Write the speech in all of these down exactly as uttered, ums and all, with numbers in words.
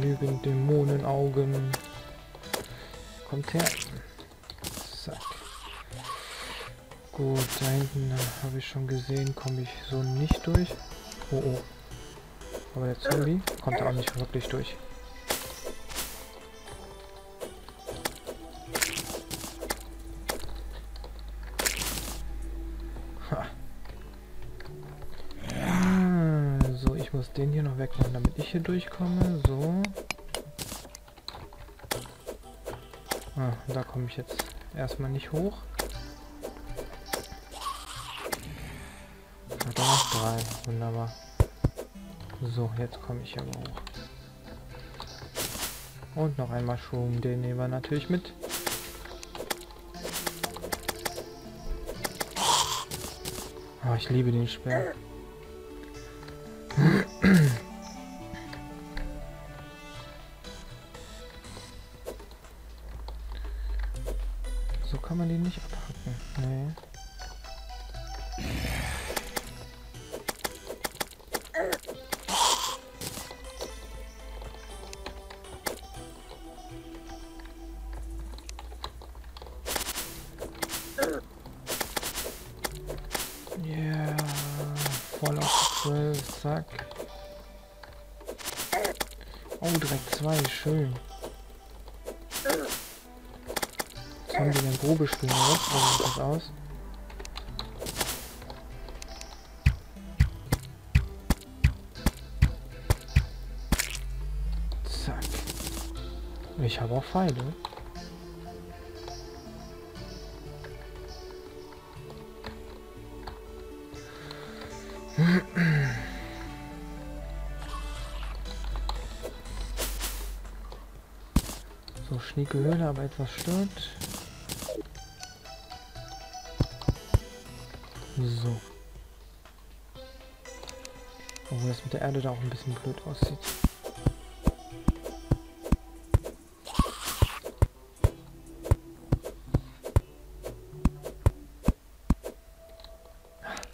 Genügend Dämonenaugen. Kommt her. Zack. Gut, da hinten habe ich schon gesehen, komme ich so nicht durch. Oh oh. Aber der Zombie kommt da auch nicht wirklich durch. Den hier noch wegmachen, damit ich hier durchkomme. So. Ah, da komme ich jetzt erstmal nicht hoch. Ah, da noch drei. Wunderbar. So, jetzt komme ich aber hoch. Und noch einmal Mushroom, den nehmen wir natürlich mit. Oh, ich liebe den Speer. So kann man den nicht abhacken. Nee. Yeah. Voll auf zwölf. Zack. Oh, direkt zwei. Schön. Haben wir eine grobe Spinne raus, so sieht das aus. Zack. Ich habe auch Pfeile. So, schnieke Höhle, aber etwas stört. So. Obwohl das mit der Erde da auch ein bisschen blöd aussieht. Ach,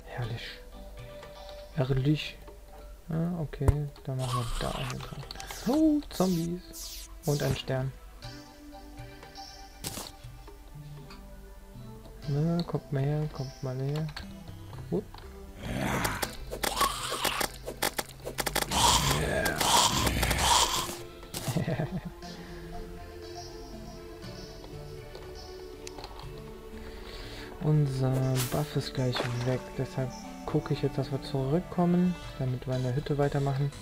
herrlich. Herrlich. Ah, okay. Dann machen wir da einen dran. Oh, Zombies. Und ein Stern. Na, kommt mal her, kommt mal her. Uh. Yeah. Unser Buff ist gleich weg, deshalb gucke ich jetzt, dass wir zurückkommen, damit wir in der Hütte weitermachen.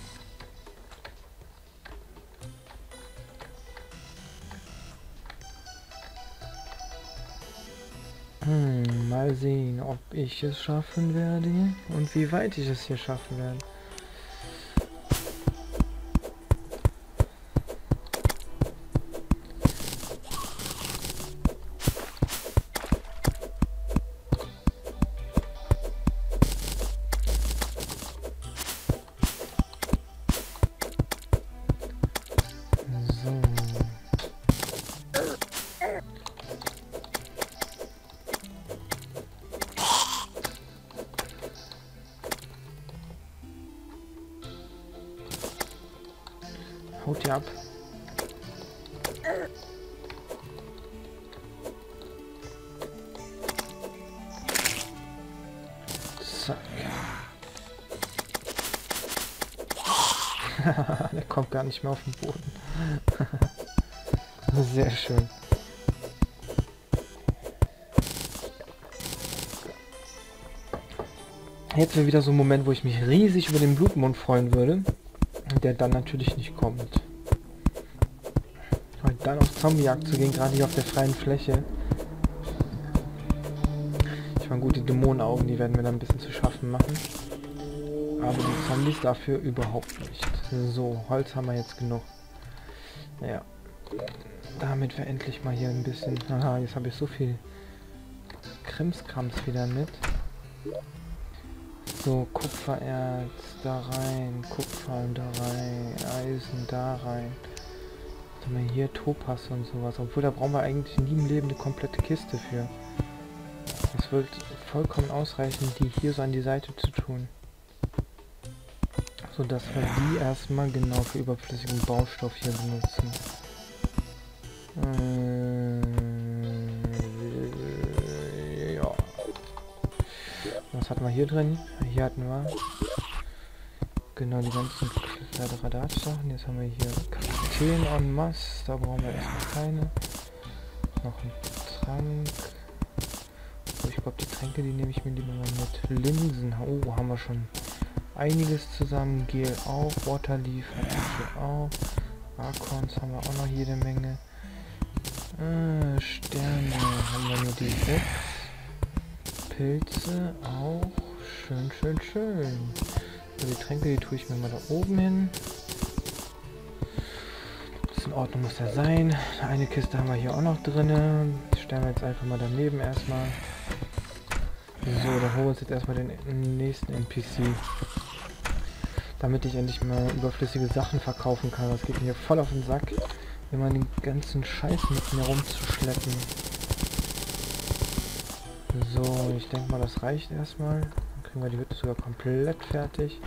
Hm, mal sehen, ob ich es schaffen werde und wie weit ich es hier schaffen werde. Haut ihr ab. Zack. Der kommt gar nicht mehr auf den Boden. Sehr schön. Jetzt wäre wieder so ein Moment, wo ich mich riesig über den Blutmond freuen würde. Der dann natürlich nicht kommt. Und dann auf Zombiejagd zu gehen, gerade hier auf der freien Fläche. Ich meine, gut, die Dämonenaugen, die werden mir dann ein bisschen zu schaffen machen. Aber die Zombies dafür überhaupt nicht. So, Holz haben wir jetzt genug. Ja. Damit wir endlich mal hier ein bisschen... Haha, jetzt habe ich so viel Krimskrams wieder mit. So, Kupfererz da rein, Kupfer da rein, Eisen da rein. Was haben wir hier? Topas und sowas. Obwohl, da brauchen wir eigentlich nie im Leben eine komplette Kiste für. Es wird vollkommen ausreichen, die hier so an die Seite zu tun. sodass wir die erstmal genau für überflüssigen Baustoff hier benutzen. Äh, ja. Was hatten wir hier drin? Hier hatten wir genau die ganzen Quadratsachen. Jetzt haben wir hier Kakteen en masse. Da brauchen wir erstmal keine. Noch ein Trank. So, ich glaube, die Tränke, die nehme ich mir lieber mal mit. Linsen. Oh, haben wir schon einiges zusammen. Gel auch. Waterleaf auch. Archons haben wir auch noch jede Menge. Äh, Sterne haben wir nur die sechs. Pilze auch. Schön, schön, schön. So, die Tränke, die tue ich mir mal da oben hin. Das ist in Ordnung, muss ja sein. Eine Kiste haben wir hier auch noch drin. Die stellen wir jetzt einfach mal daneben erstmal. So, dann holen wir uns jetzt erstmal den nächsten N P C. Damit ich endlich mal überflüssige Sachen verkaufen kann. Das geht mir hier voll auf den Sack, immer den ganzen Scheiß mit mir rumzuschleppen. So, ich denke mal, das reicht erstmal. Dann kriegen wir die Hütte sogar komplett fertig.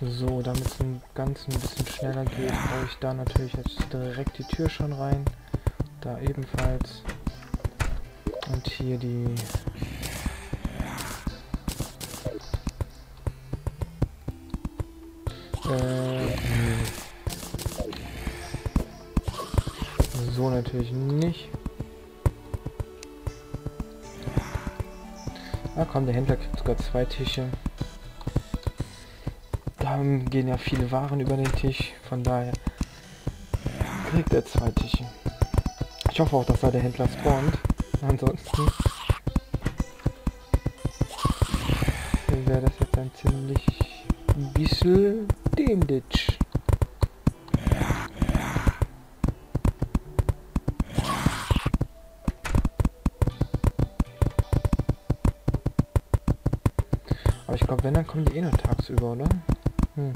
So, damit es im Ganzen ein bisschen schneller geht, baue ich da natürlich jetzt direkt die Tür schon rein. Da ebenfalls. Und hier die... Äh, so natürlich nicht. Ah komm, der Händler kriegt sogar zwei Tische. Da gehen ja viele Waren über den Tisch, von daher kriegt er zwei Tische. Ich hoffe auch, dass da der Händler spawnt. Ansonsten wäre das jetzt ein ziemlich bisschen dämlich. Aber ich glaube, wenn, dann kommen die eh noch tagsüber, oder? Hm.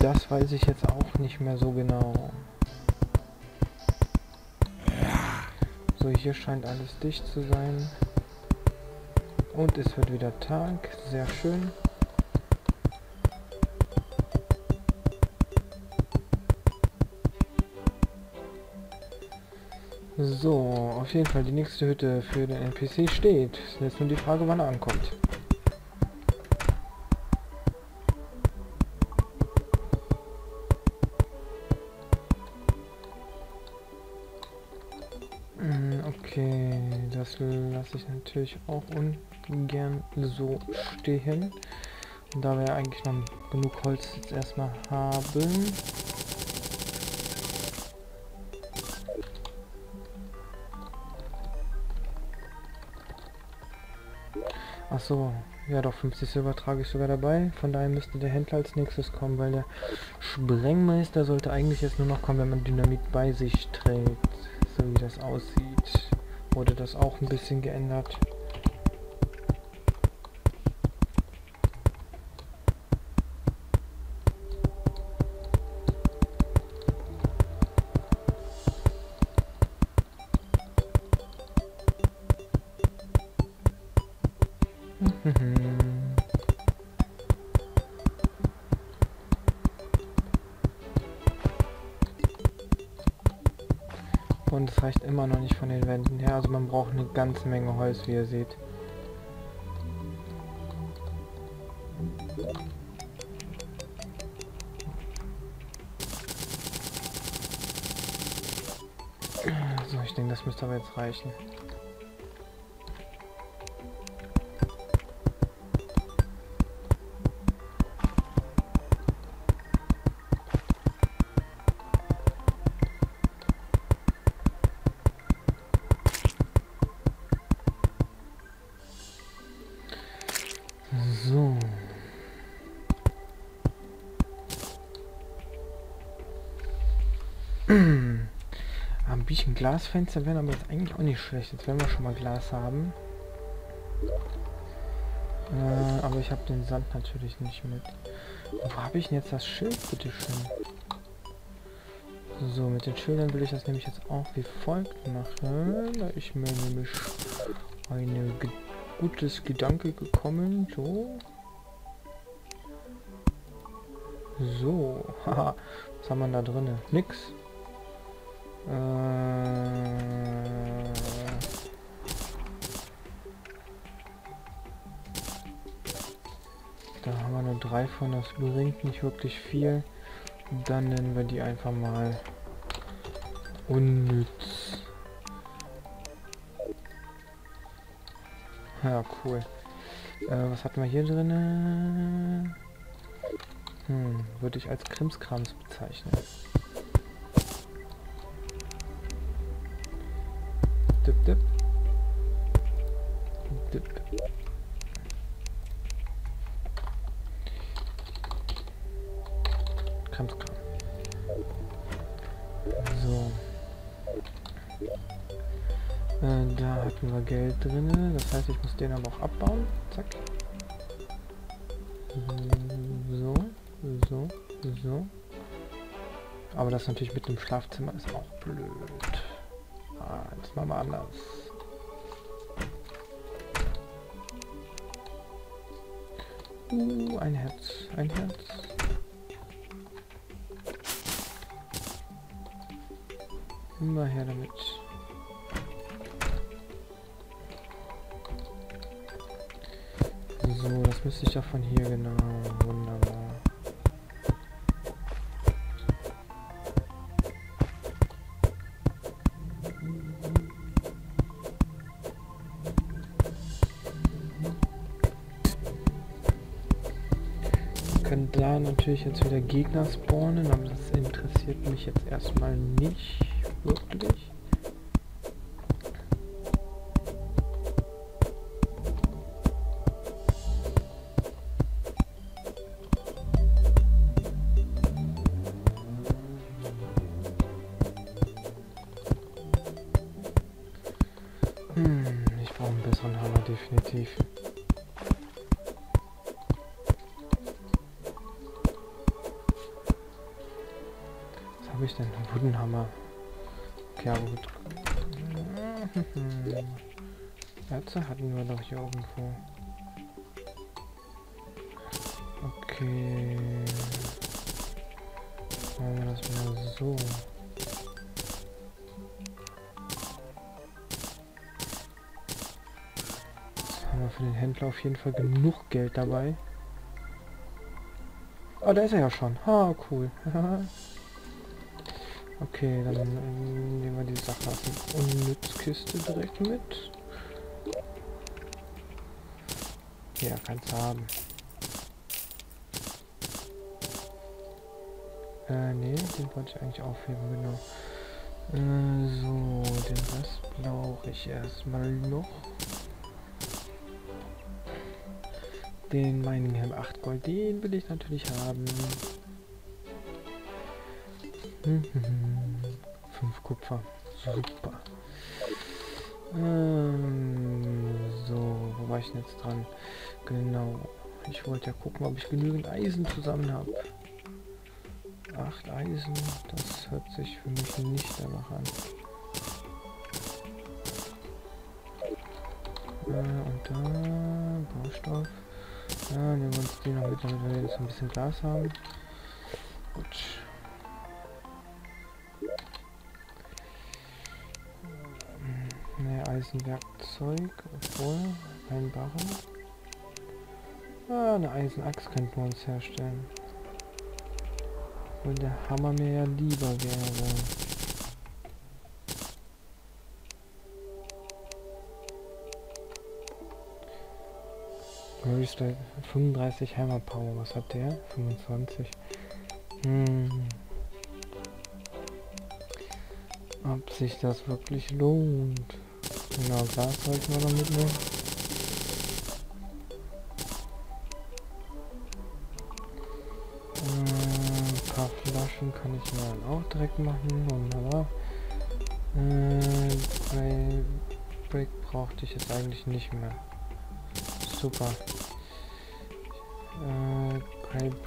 Das weiß ich jetzt auch nicht mehr so genau. So, hier scheint alles dicht zu sein. Und es wird wieder Tag. Sehr schön. So, auf jeden Fall die nächste Hütte für den N P C steht. Jetzt nur die Frage, wann er ankommt. Okay, das lasse ich natürlich auch ungern so stehen. Und da wir ja eigentlich noch genug Holz jetzt erstmal haben. Achso, ja doch, fünfzig Silber trage ich sogar dabei. Von daher müsste der Händler als nächstes kommen, weil der Sprengmeister sollte eigentlich jetzt nur noch kommen, wenn man Dynamit bei sich trägt. So wie das aussieht, wurde das auch ein bisschen geändert. Und es reicht immer noch nicht von den Wänden her, also man braucht eine ganze Menge Holz, wie ihr seht. So, ich denke, das müsste aber jetzt reichen. So. Ein bisschen Glasfenster wären aber jetzt eigentlich auch nicht schlecht. Jetzt werden wir schon mal Glas haben. Äh, aber ich habe den Sand natürlich nicht mit. Wo habe ich denn jetzt das Schild, bitteschön? So, mit den Schildern will ich das nämlich jetzt auch wie folgt machen. Da ist mir nämlich ein ge gutes Gedanke gekommen. So. So. Haha. Was haben wir da drin? Nix. Äh... Da haben wir nur drei von, das bringt nicht wirklich viel. Dann nennen wir die einfach mal unnütz. Ja, cool. Äh, was hatten wir hier drin? Hm, würde ich als Krimskrams bezeichnen. Dip, dip. Dip. Krimskram. So. Äh, da hatten wir Geld drin. Das heißt, ich muss den aber auch abbauen. Zack. So, so, so. Aber das natürlich mit dem Schlafzimmer ist auch blöd. Ah, jetzt machen wir anders. Uh, ein Herz. Ein Herz. Immer her damit. So, das müsste ich ja von hier, genau. Wunderbar. Ich kann da natürlich jetzt wieder Gegner spawnen, aber das interessiert mich jetzt erstmal nicht. Wirklich? Hm, ich brauche einen besseren Hammer, definitiv. Was habe ich denn? Einen guten Hammer. Ja, gut. Erze hatten wir doch hier irgendwo. Okay. Machen wir das mal so. Jetzt haben wir für den Händler auf jeden Fall genug Geld dabei. Oh, da ist er ja schon. Ha, cool. Okay, dann nehmen wir die Sachen aus der Unnützkiste direkt mit. Ja, kann's haben. Äh, nee, den wollte ich eigentlich aufheben, genau. Äh, so, den Rest brauche ich erstmal noch. Den Miningham acht Gold, den will ich natürlich haben. fünf Kupfer. Super. Ähm, so, wo war ich denn jetzt dran? Genau. Ich wollte ja gucken, ob ich genügend Eisen zusammen habe. acht Eisen. Das hört sich für mich nicht danach an. Äh, und da... Baustoff. Ja, nehmen wir uns die noch mit, damit wir jetzt ein bisschen Glas haben. Gut. Eisenwerkzeug, obwohl, ein Barren. Ah, eine Eisenachs könnten wir uns herstellen. Obwohl der Hammer mir ja lieber wäre. fünfunddreißig Hammer Power, was hat der? fünfundzwanzig. Hm. Ob sich das wirklich lohnt. Genau, Glas sollten wir noch mitnehmen. Äh, ein paar Flaschen kann ich mir dann auch direkt machen. Wunderbar. Äh, Break, Break brauchte ich jetzt eigentlich nicht mehr. Super. Äh, Break